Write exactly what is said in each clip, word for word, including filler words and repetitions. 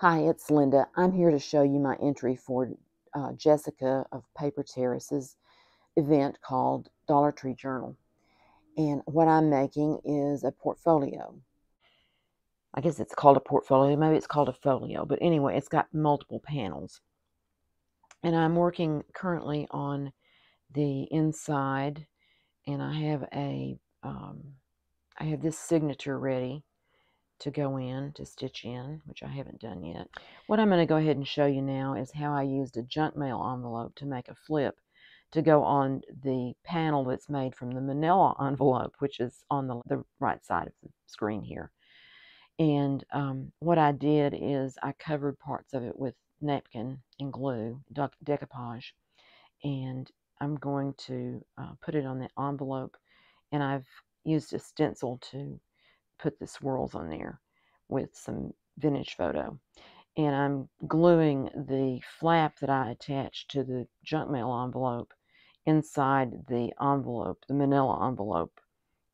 Hi, it's Linda. I'm here to show you my entry for uh, Jessica of Paper Terrace's event called Dollar Tree Journal. And what I'm making is a portfolio. I guess it's called a portfolio. Maybe it's called a folio. But anyway, it's got multiple panels. And I'm working currently on the inside. And I have a, um, I have this signature ready to go in, to stitch in, which I haven't done yet. What I'm going to go ahead and show you now is how I used a junk mail envelope to make a flip to go on the panel that's made from the manila envelope, which is on the, the right side of the screen here. And um, what I did is I covered parts of it with napkin and glue, decoupage, and I'm going to uh, put it on the envelope, and I've used a stencil to put the swirls on there with some vintage photo. And I'm gluing the flap that I attached to the junk mail envelope inside the envelope, the manila envelope,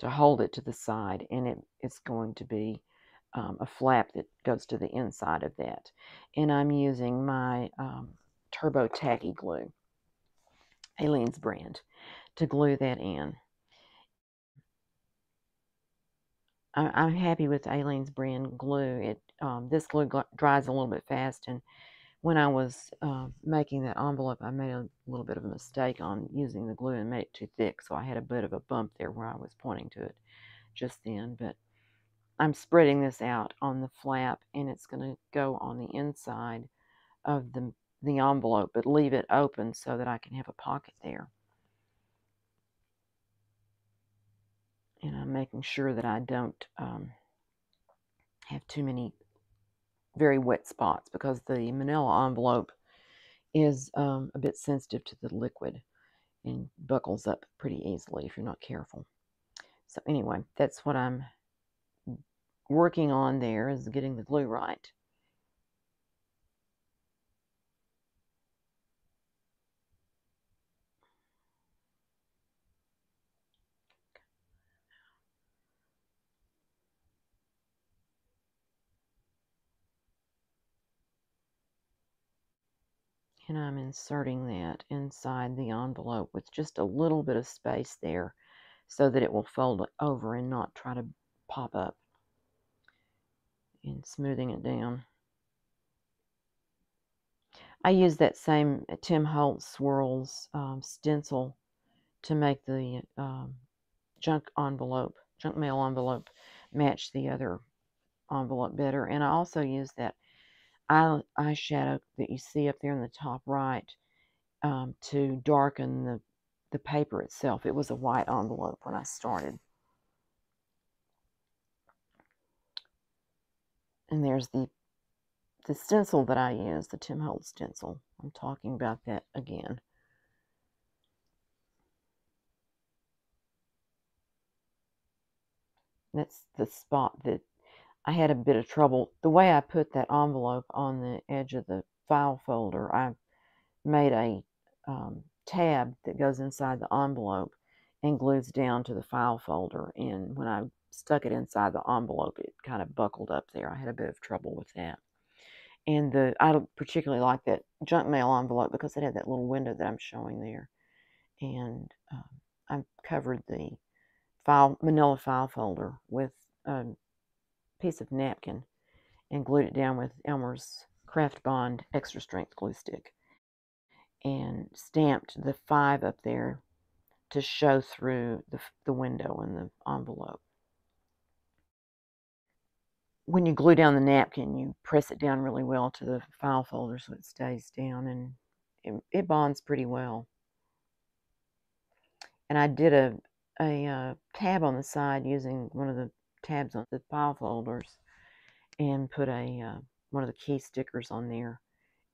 to hold it to the side. And it, it's going to be um, a flap that goes to the inside of that. And I'm using my um, Turbo Tacky glue, Aleene's brand, to glue that in. I'm happy with Aleene's brand glue. It um, this glue dries a little bit fast, and when I was uh, making that envelope, I made a little bit of a mistake on using the glue and made it too thick, so I had a bit of a bump there where I was pointing to it just then. But I'm spreading this out on the flap, and it's going to go on the inside of the, the envelope, but leave it open so that I can have a pocket there. And I'm making sure that I don't um, have too many very wet spots, because the manila envelope is um, a bit sensitive to the liquid and buckles up pretty easily if you're not careful. So anyway, that's what I'm working on there, is getting the glue right. And I'm inserting that inside the envelope with just a little bit of space there so that it will fold over and not try to pop up, and smoothing it down. I used that same Tim Holtz swirls um, stencil to make the um, junk envelope, junk mail envelope, match the other envelope better. And I also used that eyeshadow that you see up there in the top right um, to darken the, the paper itself. It was a white envelope when I started. And there's the, the stencil that I used, the Tim Holtz stencil. I'm talking about that again. That's the spot that I had a bit of trouble. The way I put that envelope on the edge of the file folder, I made a um, tab that goes inside the envelope and glues down to the file folder. And when I stuck it inside the envelope, it kind of buckled up there. I had a bit of trouble with that. And the I particularly like that junk mail envelope because it had that little window that I'm showing there. And um, I covered the file manila file folder with um, piece of napkin and glued it down with Elmer's Craft Bond extra strength glue stick, and stamped the five up there to show through the, the window in the envelope. When you glue down the napkin, you press it down really well to the file folder so it stays down, and it, it bonds pretty well. And I did a, a uh, tab on the side using one of the tabs on the file folders, and put a uh, one of the key stickers on there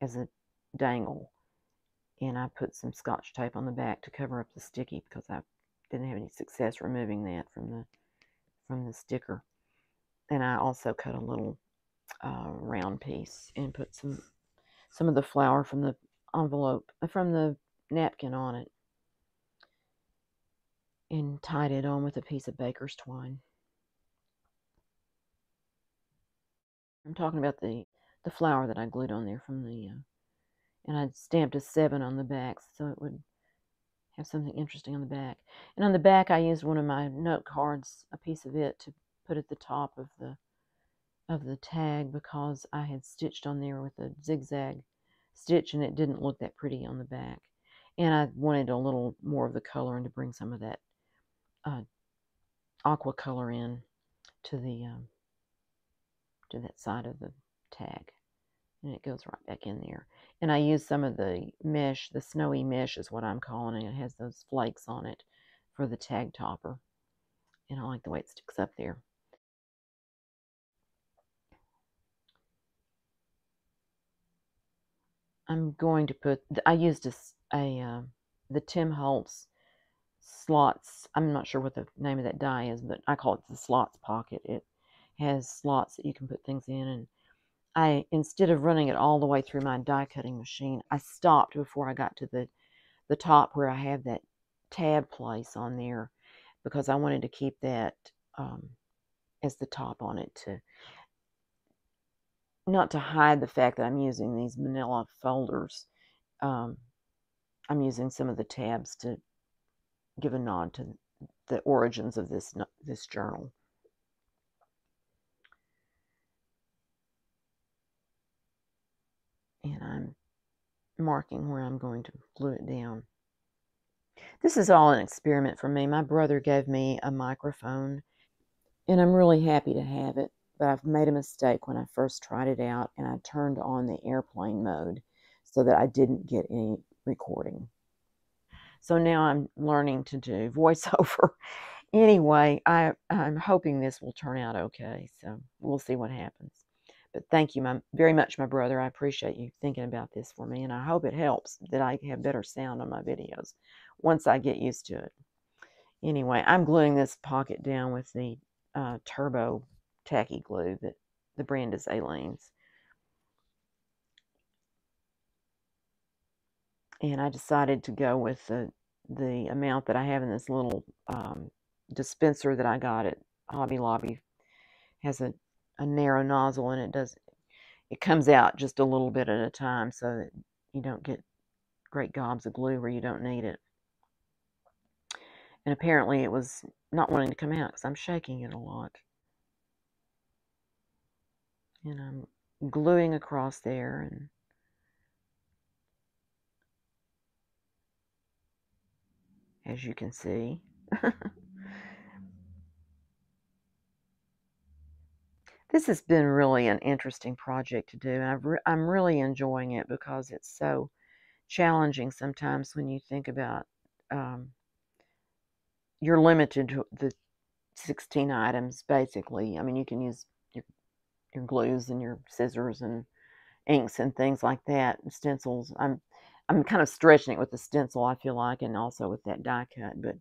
as a dangle, and I put some scotch tape on the back to cover up the sticky because I didn't have any success removing that from the from the sticker. And I also cut a little uh, round piece and put some some of the flour from the envelope from the napkin on it, and tied it on with a piece of baker's twine. I'm talking about the the flower that I glued on there from the, uh, and I stamped a seven on the back so it would have something interesting on the back. And on the back I used one of my note cards, a piece of it, to put at the top of the of the tag because I had stitched on there with a zigzag stitch and it didn't look that pretty on the back. And I wanted a little more of the color and to bring some of that uh, aqua color in to the um, to that side of the tag. And it goes right back in there. And I used some of the mesh, the snowy mesh is what I'm calling it. It has those flakes on it for the tag topper. And I like the way it sticks up there. I'm going to put, I used a, a uh, the Tim Holtz slots. I'm not sure what the name of that die is, but I call it the slots pocket. It has slots that you can put things in, and I, instead of running it all the way through my die cutting machine, I stopped before I got to the, the top where I have that tab place on there because I wanted to keep that um, as the top on it to, not to hide the fact that I'm using these manila folders. Um, I'm using some of the tabs to give a nod to the origins of this, this journal. And I'm marking where I'm going to glue it down. This is all an experiment for me. My brother gave me a microphone, and I'm really happy to have it, but I've made a mistake when I first tried it out, and I turned on the airplane mode so that I didn't get any recording. So now I'm learning to do voiceover. Anyway, I, I'm hoping this will turn out okay, so we'll see what happens. But thank you my, very much, my brother. I appreciate you thinking about this for me, and I hope it helps that I have better sound on my videos once I get used to it. Anyway, I'm gluing this pocket down with the uh, Turbo Tacky Glue that the brand is Aleene's. And I decided to go with the, the amount that I have in this little um, dispenser that I got at Hobby Lobby. It has a A narrow nozzle, and it does it comes out just a little bit at a time so that you don't get great gobs of glue where you don't need it. And apparently it was not wanting to come out because I'm shaking it a lot, and I'm gluing across there, and as you can see this has been really an interesting project to do, and I've re I'm really enjoying it because it's so challenging sometimes when you think about um, you're limited to the sixteen items, basically. I mean, you can use your, your glues and your scissors and inks and things like that, stencils. I'm, I'm kind of stretching it with the stencil, I feel like, and also with that die cut, but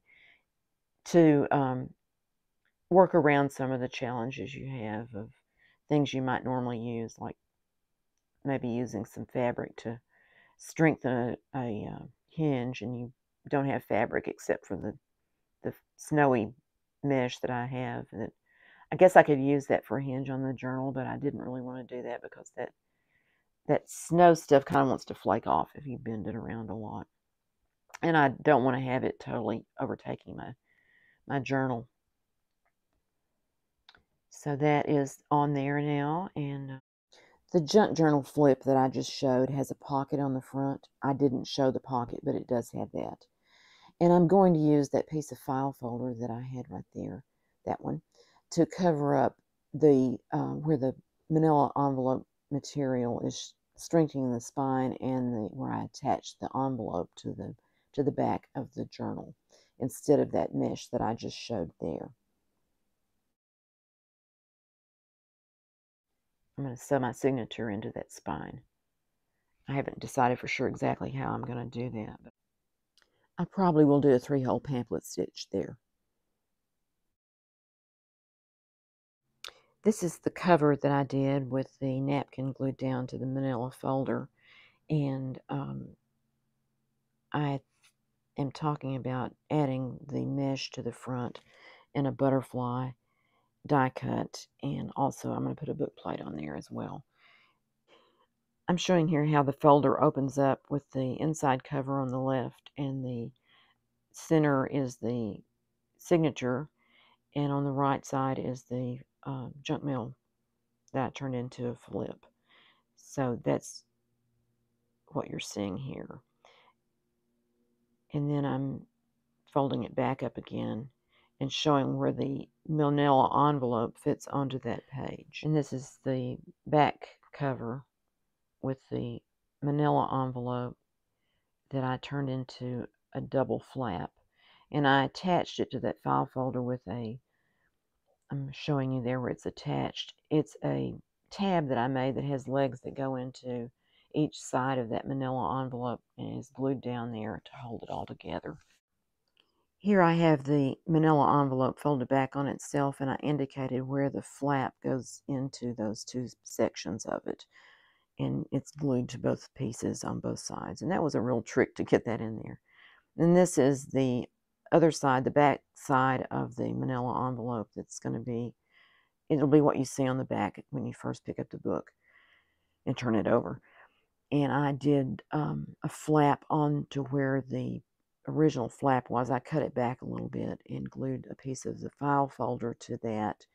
to um, work around some of the challenges you have of things you might normally use, like maybe using some fabric to strengthen a, a uh, hinge, and you don't have fabric except for the, the snowy mesh that I have. And it, I guess I could use that for a hinge on the journal, but I didn't really want to do that because that, that snow stuff kind of wants to flake off if you bend it around a lot. And I don't want to have it totally overtaking my, my journal. So that is on there now, and the junk journal flip that I just showed has a pocket on the front. I didn't show the pocket, but it does have that. And I'm going to use that piece of file folder that I had right there, that one, to cover up the um, where the manila envelope material is strengthening the spine, and the, where I attached the envelope to the to the back of the journal instead of that mesh that I just showed there. I'm going to sew my signature into that spine. I haven't decided for sure exactly how I'm going to do that, but I probably will do a three-hole pamphlet stitch there. This is the cover that I did with the napkin glued down to the manila folder, and um, I am talking about adding the mesh to the front and a butterfly die cut, and also I'm going to put a book plate on there as well. I'm showing here how the folder opens up with the inside cover on the left, and the center is the signature, and on the right side is the uh, junk mail that I turned into a flip. So that's what you're seeing here. And then I'm folding it back up again and showing where the manila envelope fits onto that page. And this is the back cover with the manila envelope that I turned into a double flap. And I attached it to that file folder with a, I'm showing you there where it's attached. It's a tab that I made that has legs that go into each side of that manila envelope and is glued down there to hold it all together. Here I have the manila envelope folded back on itself, and I indicated where the flap goes into those two sections of it, and it's glued to both pieces on both sides, and that was a real trick to get that in there. And this is the other side, the back side of the manila envelope. That's going to be, it'll be what you see on the back when you first pick up the book and turn it over. And I did um, a flap onto where the original flap was. I cut it back a little bit and glued a piece of the file folder to that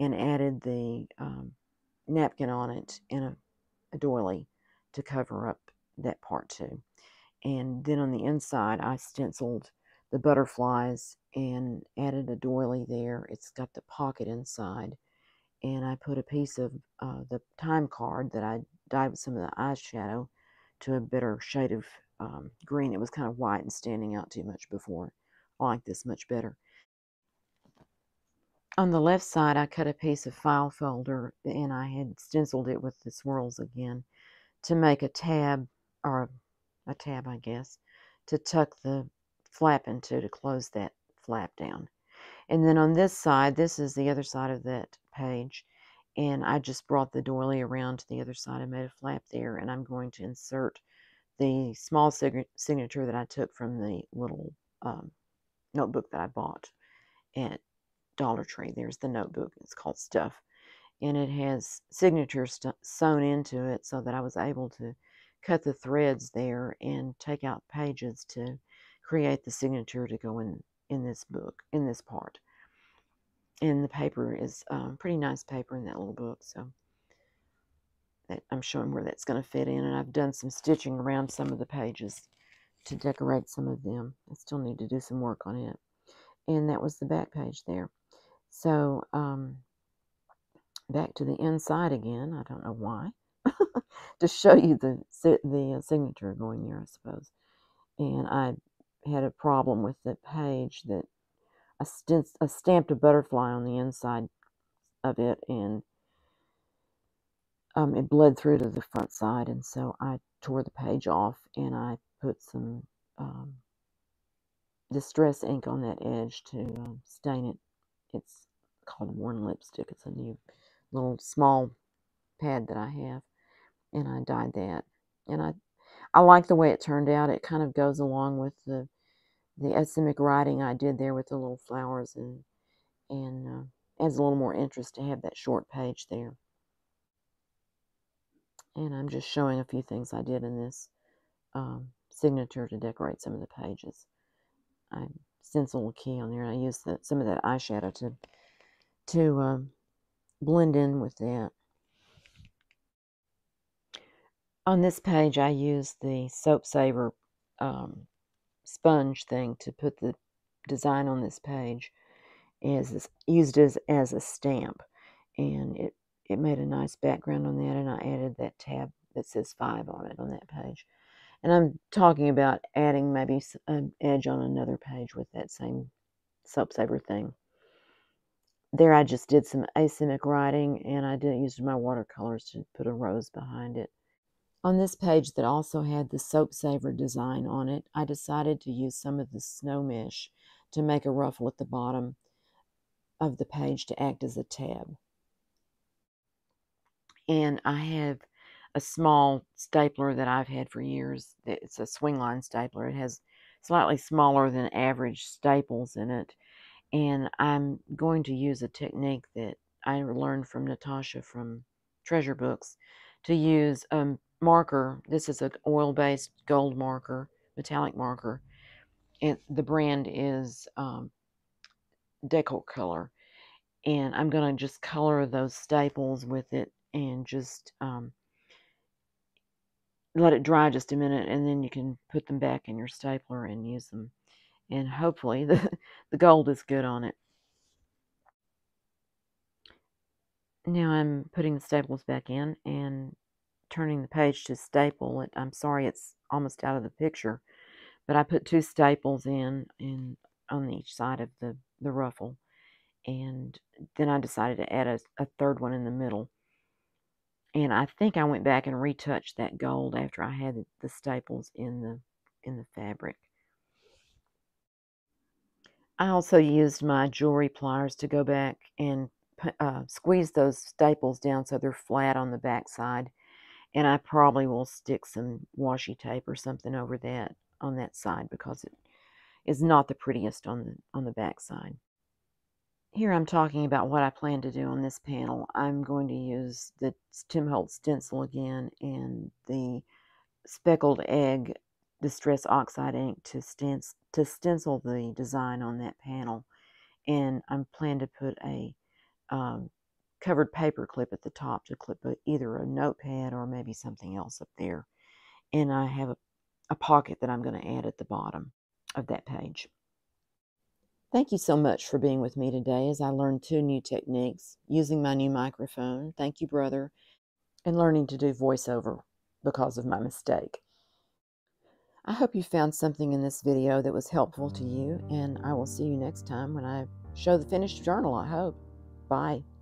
and added the um, napkin on it and a, a doily to cover up that part too. And then on the inside, I stenciled the butterflies and added a doily there. It's got the pocket inside. And I put a piece of uh, the time card that I dyed with some of the eyeshadow to a better shade of um, green. It was kind of white and standing out too much before. I like this much better. On the left side, I cut a piece of file folder, and I had stenciled it with the swirls again to make a tab, or a, a tab, I guess, to tuck the flap into to close that flap down. And then on this side, this is the other side of that page, and I just brought the doily around to the other side and made a flap there, and I'm going to insert the small sig signature that I took from the little um, notebook that I bought at Dollar Tree. There's the notebook. It's called Stuff, and it has signatures sewn into it so that I was able to cut the threads there and take out pages to create the signature to go in in this book, in this part. And the paper is um, pretty nice paper in that little book, so that I'm showing where that's going to fit in. And I've done some stitching around some of the pages to decorate some of them. I still need to do some work on it. And that was the back page there. So um, back to the inside again. I don't know why. To show you the, the signature going there, I suppose. And I had a problem with the page that I, st I stamped a butterfly on the inside of it, and um, it bled through to the front side, and so I tore the page off, and I put some um, distress ink on that edge to um, stain it. It's called Worn Lipstick. It's a new little small pad that I have, and I dyed that, and I I like the way it turned out. It kind of goes along with the the ethnic writing I did there with the little flowers, and and uh, adds a little more interest to have that short page there. And I'm just showing a few things I did in this um, signature to decorate some of the pages. I stenciled a key on there, and I used the, some of that eyeshadow to to um, blend in with that. On this page, I used the Soap Saver um, sponge thing to put the design on this page, as used as, as a stamp, and it, it made a nice background on that, and I added that tab that says five on it on that page. And I'm talking about adding maybe an edge on another page with that same Soap Saver thing. There I just did some asymmetric writing, and I did use my watercolors to put a rose behind it. On this page that also had the Soap Saver design on it, I decided to use some of the snow mesh to make a ruffle at the bottom of the page to act as a tab. And I have a small stapler that I've had for years. It's a Swingline stapler. It has slightly smaller than average staples in it. And I'm going to use a technique that I learned from Natasha from Treasure Books to use um, marker. This is an oil-based gold marker, metallic marker. It, the brand is um, Deco Color. And I'm going to just color those staples with it and just um, let it dry just a minute, and then you can put them back in your stapler and use them. And hopefully the, the gold is good on it. Now I'm putting the staples back in and turning the page to staple it. I'm sorry, it's almost out of the picture, but I put two staples in, in on each side of the, the ruffle. And then I decided to add a, a third one in the middle. And I think I went back and retouched that gold after I had the staples in the, in the fabric. I also used my jewelry pliers to go back and uh, squeeze those staples down so they're flat on the back side. And I probably will stick some washi tape or something over that on that side, because it is not the prettiest on the, on the back side. Here I'm talking about what I plan to do on this panel. I'm going to use the Tim Holtz stencil again and the Speckled Egg Distress Oxide Ink to, stencil, to stencil the design on that panel. And I'm planning to put a um, covered paper clip at the top to clip a, either a notepad or maybe something else up there. And I have a, a pocket that I'm going to add at the bottom of that page. Thank you so much for being with me today as I learned two new techniques, using my new microphone, thank you brother, and learning to do voiceover because of my mistake. I hope you found something in this video that was helpful to you, and I will see you next time when I show the finished journal, I hope. Bye.